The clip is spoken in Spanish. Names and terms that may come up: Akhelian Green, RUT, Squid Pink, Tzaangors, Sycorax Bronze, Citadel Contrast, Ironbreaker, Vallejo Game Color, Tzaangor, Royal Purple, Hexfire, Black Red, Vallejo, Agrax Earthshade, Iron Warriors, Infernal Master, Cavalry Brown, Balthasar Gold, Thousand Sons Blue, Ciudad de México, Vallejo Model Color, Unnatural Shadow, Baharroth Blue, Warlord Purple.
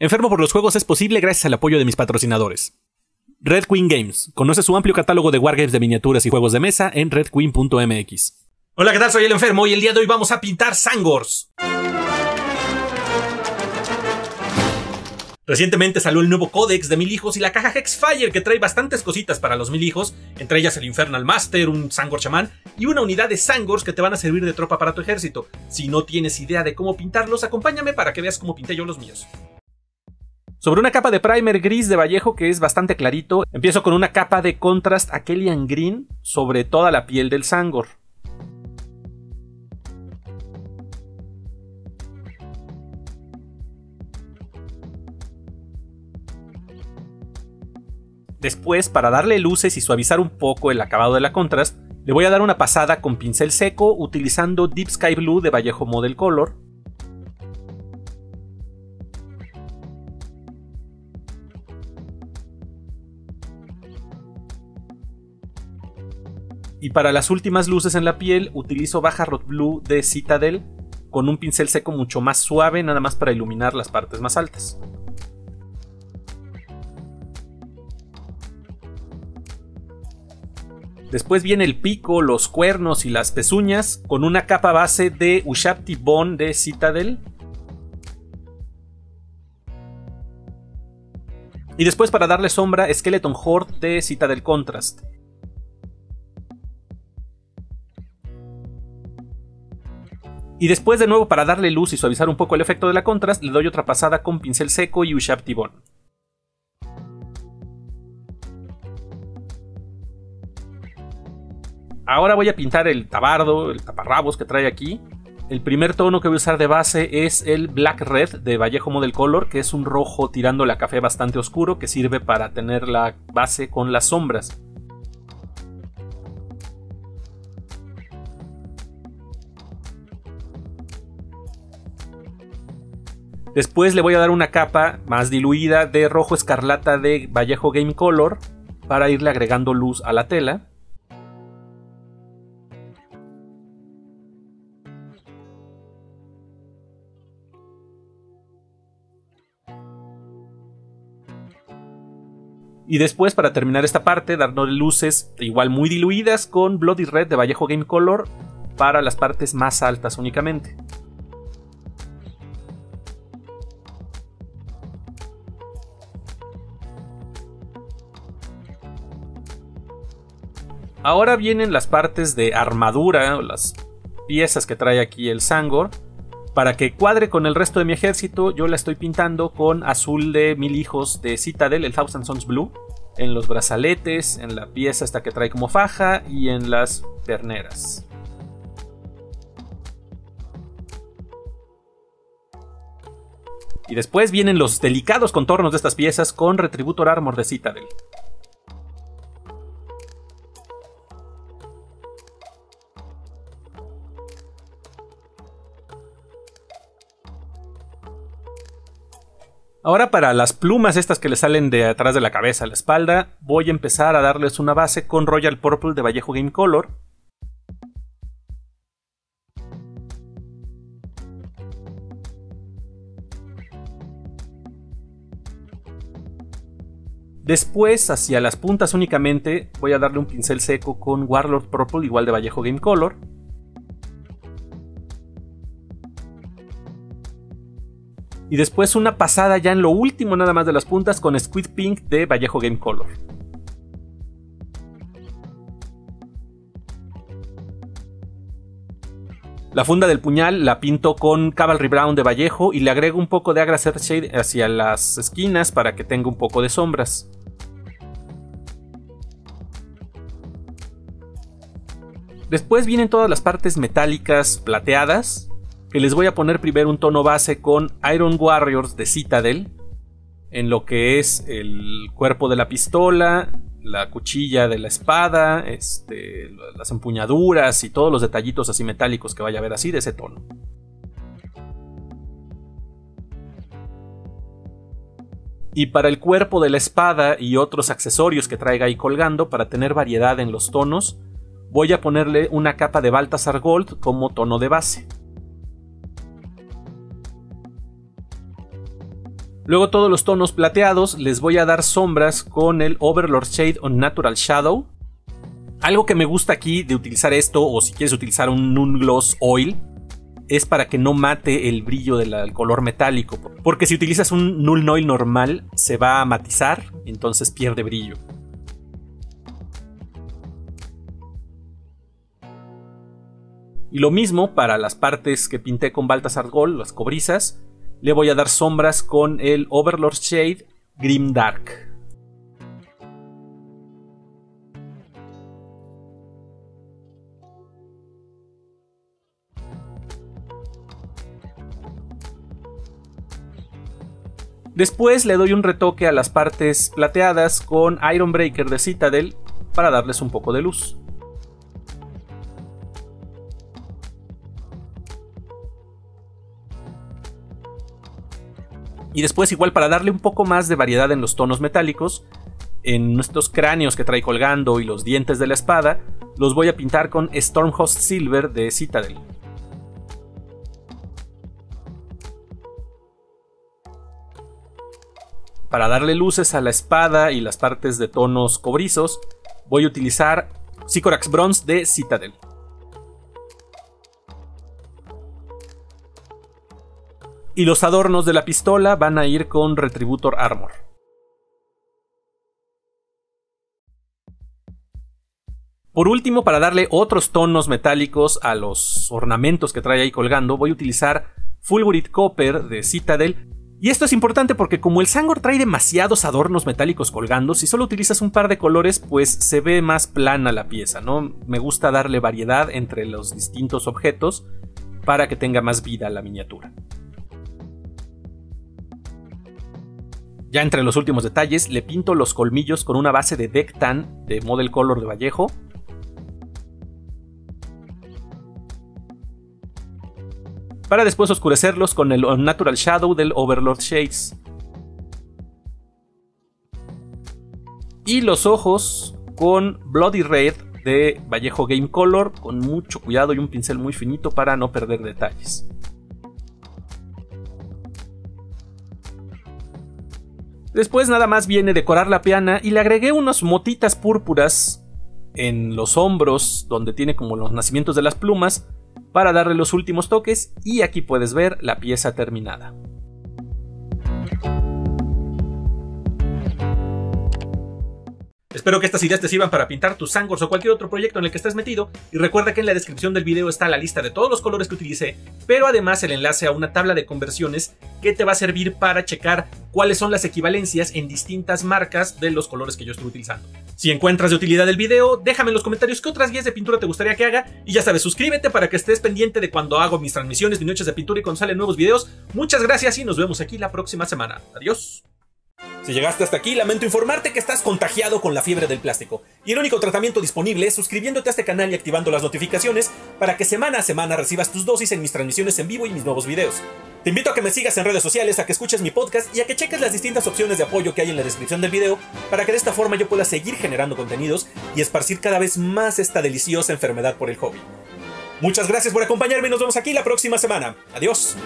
Enfermo por los Juegos es posible gracias al apoyo de mis patrocinadores. Red Queen Games. Conoce su amplio catálogo de wargames de miniaturas y juegos de mesa en redqueen.mx. Hola, ¿qué tal? Soy el Enfermo y el día de hoy vamos a pintar Tzaangors. Recientemente salió el nuevo códex de 1000 hijos y la caja Hexfire que trae bastantes cositas para los 1000 hijos, entre ellas el Infernal Master, un Tzaangor chamán y una unidad de Tzaangors que te van a servir de tropa para tu ejército. Si no tienes idea de cómo pintarlos, acompáñame para que veas cómo pinté yo los míos. Sobre una capa de primer gris de Vallejo que es bastante clarito, empiezo con una capa de contrast Akhelian Green sobre toda la piel del Tzaangor. Después, para darle luces y suavizar un poco el acabado de la contrast, le voy a dar una pasada con pincel seco utilizando Deep Sky Blue de Vallejo Model Color. Y para las últimas luces en la piel utilizo Baharroth Blue de Citadel con un pincel seco mucho más suave, nada más para iluminar las partes más altas. Después viene el pico, los cuernos y las pezuñas con una capa base de Ushabti Bone de Citadel. Y después, para darle sombra, Skeleton Horde de Citadel Contrast. Y después, de nuevo, para darle luz y suavizar un poco el efecto de la contrast, le doy otra pasada con pincel seco y Ushabti Bone. Ahora voy a pintar el tabardo, el taparrabos que trae aquí. El primer tono que voy a usar de base es el Black Red de Vallejo Model Color, que es un rojo tirándole a café bastante oscuro, que sirve para tener la base con las sombras. Después le voy a dar una capa más diluida de rojo escarlata de Vallejo Game Color para irle agregando luz a la tela. Y después, para terminar esta parte, darnos luces igual muy diluidas con Bloody Red de Vallejo Game Color para las partes más altas únicamente. Ahora vienen las partes de armadura, las piezas que trae aquí el Tzaangor. Para que cuadre con el resto de mi ejército, yo la estoy pintando con azul de 1000 hijos de Citadel, el Thousand Sons Blue, en los brazaletes, en la pieza esta que trae como faja y en las terneras. Y después vienen los delicados contornos de estas piezas con Retributor Armor de Citadel. Ahora, para las plumas estas que le salen de atrás de la cabeza a la espalda, voy a empezar a darles una base con Royal Purple de Vallejo Game Color. Después, hacia las puntas únicamente, voy a darle un pincel seco con Warlord Purple, igual de Vallejo Game Color. Y después una pasada ya en lo último nada más de las puntas con Squid Pink de Vallejo Game Color. La funda del puñal la pinto con Cavalry Brown de Vallejo y le agrego un poco de Agrax Earthshade hacia las esquinas para que tenga un poco de sombras. Después vienen todas las partes metálicas plateadas, que les voy a poner primero un tono base con Iron Warriors de Citadel, en lo que es el cuerpo de la pistola, la cuchilla de la espada, las empuñaduras y todos los detallitos así metálicos que vaya a ver así de ese tono. Y para el cuerpo de la espada y otros accesorios que traiga ahí colgando, para tener variedad en los tonos, voy a ponerle una capa de Balthasar Gold como tono de base. Luego todos los tonos plateados les voy a dar sombras con el Overlord Shade o Unnatural Shadow. Algo que me gusta aquí de utilizar esto, o si quieres utilizar un Nungloss Oil, es para que no mate el brillo del color metálico, porque si utilizas un Null Oil normal se va a matizar, entonces pierde brillo. Y lo mismo para las partes que pinté con Balthasar Gold, las cobrizas, le voy a dar sombras con el Overlord Shade Grim Dark. Después le doy un retoque a las partes plateadas con Ironbreaker de Citadel para darles un poco de luz. Y después, igual, para darle un poco más de variedad en los tonos metálicos, en estos cráneos que trae colgando y los dientes de la espada, los voy a pintar con Stormhost Silver de Citadel. Para darle luces a la espada y las partes de tonos cobrizos, voy a utilizar Sycorax Bronze de Citadel. Y los adornos de la pistola van a ir con Retributor Armor. Por último, para darle otros tonos metálicos a los ornamentos que trae ahí colgando, voy a utilizar Fulgurid Copper de Citadel. Y esto es importante porque como el Tzaangor trae demasiados adornos metálicos colgando, si solo utilizas un par de colores, pues se ve más plana la pieza, ¿no? Me gusta darle variedad entre los distintos objetos para que tenga más vida la miniatura. Ya entre los últimos detalles, le pinto los colmillos con una base de Deck Tan de Model Color de Vallejo. Para después oscurecerlos con el Unnatural Shadow del Overlord Shades. Y los ojos con Bloody Red de Vallejo Game Color, con mucho cuidado y un pincel muy finito para no perder detalles. Después nada más viene decorar la peana y le agregué unas motitas púrpuras en los hombros, donde tiene como los nacimientos de las plumas, para darle los últimos toques, y aquí puedes ver la pieza terminada. Espero que estas ideas te sirvan para pintar tus Tzaangors o cualquier otro proyecto en el que estés metido, y recuerda que en la descripción del video está la lista de todos los colores que utilicé, pero además el enlace a una tabla de conversiones que te va a servir para checar cuáles son las equivalencias en distintas marcas de los colores que yo estoy utilizando. Si encuentras de utilidad el video, déjame en los comentarios qué otras guías de pintura te gustaría que haga, y ya sabes, suscríbete para que estés pendiente de cuando hago mis transmisiones, mis noches de pintura y cuando salen nuevos videos. Muchas gracias y nos vemos aquí la próxima semana. Adiós. Si llegaste hasta aquí, lamento informarte que estás contagiado con la fiebre del plástico, y el único tratamiento disponible es suscribiéndote a este canal y activando las notificaciones para que semana a semana recibas tus dosis en mis transmisiones en vivo y mis nuevos videos. Te invito a que me sigas en redes sociales, a que escuches mi podcast y a que cheques las distintas opciones de apoyo que hay en la descripción del video para que de esta forma yo pueda seguir generando contenidos y esparcir cada vez más esta deliciosa enfermedad por el hobby. Muchas gracias por acompañarme y nos vemos aquí la próxima semana. Adiós.